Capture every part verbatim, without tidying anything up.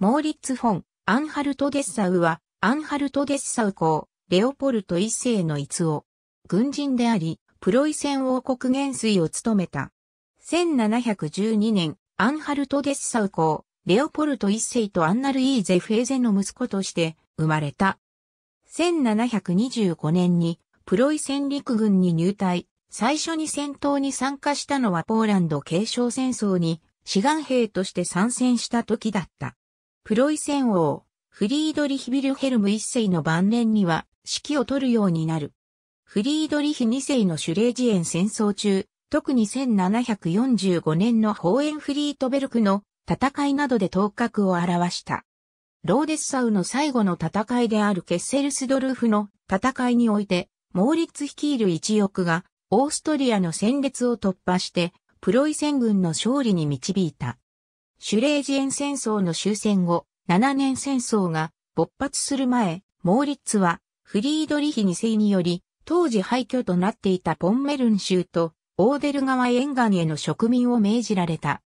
モーリッツ・フォン・アンハルト・デッサウは、アンハルト・デッサウ公、レオポルト一世の逸夫、軍人であり、プロイセン王国元帥を務めた。せんななひゃくじゅうにねん、アンハルト・デッサウ公、レオポルト一世とアンナ・ルイーゼ・フェーゼの息子として生まれた。せんななひゃくにじゅうごねんに、プロイセン陸軍に入隊。最初に戦闘に参加したのはポーランド継承戦争に、志願兵として参戦した時だった。プロイセン王、フリードリヒ・ヴィルヘルム一世の晩年には、指揮を執るようになる。フリードリヒ二世のシュレージエン戦争中、特にせんななひゃくよんじゅうごねんのホーエンフリートベルクの戦いなどで頭角を現した。ローデッサウの最後の戦いであるケッセルスドルフの戦いにおいて、モーリッツ率いる一翼がオーストリアの戦列を突破して、プロイセン軍の勝利に導いた。シュレージエン戦争の終戦後、ななねん戦争が勃発する前、モーリッツはフリードリヒ二世により、当時廃墟となっていたポンメルン州とオーデル川沿岸への植民を命じられた。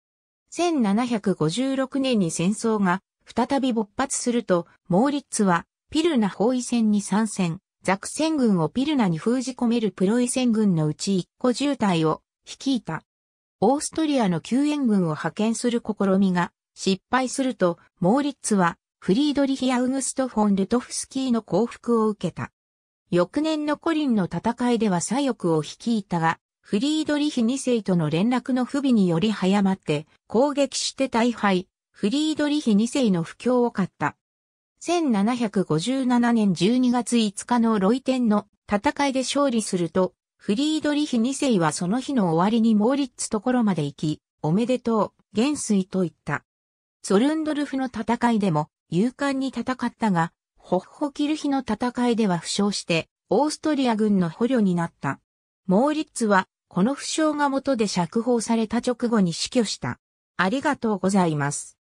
せんななひゃくごじゅうろくねんに戦争が再び勃発すると、モーリッツはピルナ包囲戦に参戦、ザクセン軍をピルナに封じ込めるプロイセン軍のうちいっこ中隊を率いた。オーストリアの救援軍を派遣する試みが失敗すると、モーリッツはフリードリヒ・アウグスト・フォン・ルトフスキーの降伏を受けた。翌年のコリンの戦いでは左翼を率いたが、フリードリヒ二世との連絡の不備により早まって攻撃して大敗、フリードリヒ二世の不況を買った。せんななひゃくごじゅうななねんじゅうにがついつかのロイテンの戦いで勝利すると、フリードリヒ二世はその日の終わりにモーリッツところまで行き、おめでとう、元帥と言った。ゾルンドルフの戦いでも勇敢に戦ったが、ホッホキルヒの戦いでは負傷して、オーストリア軍の捕虜になった。モーリッツは、この負傷が元で釈放された直後に死去した。ありがとうございます。